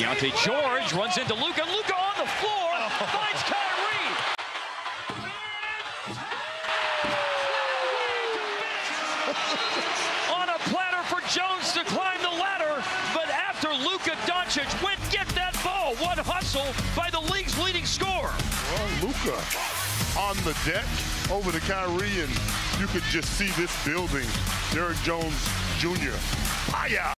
Deontay George runs into Luka. Luka on the floor, finds Kyrie. On a platter for Jones to climb the ladder, but after Luka Doncic went get that ball, what hustle by the league's leading scorer. Well, Luka on the deck over to Kyrie, and you could just see this building. Derrick Jones Jr. Fire.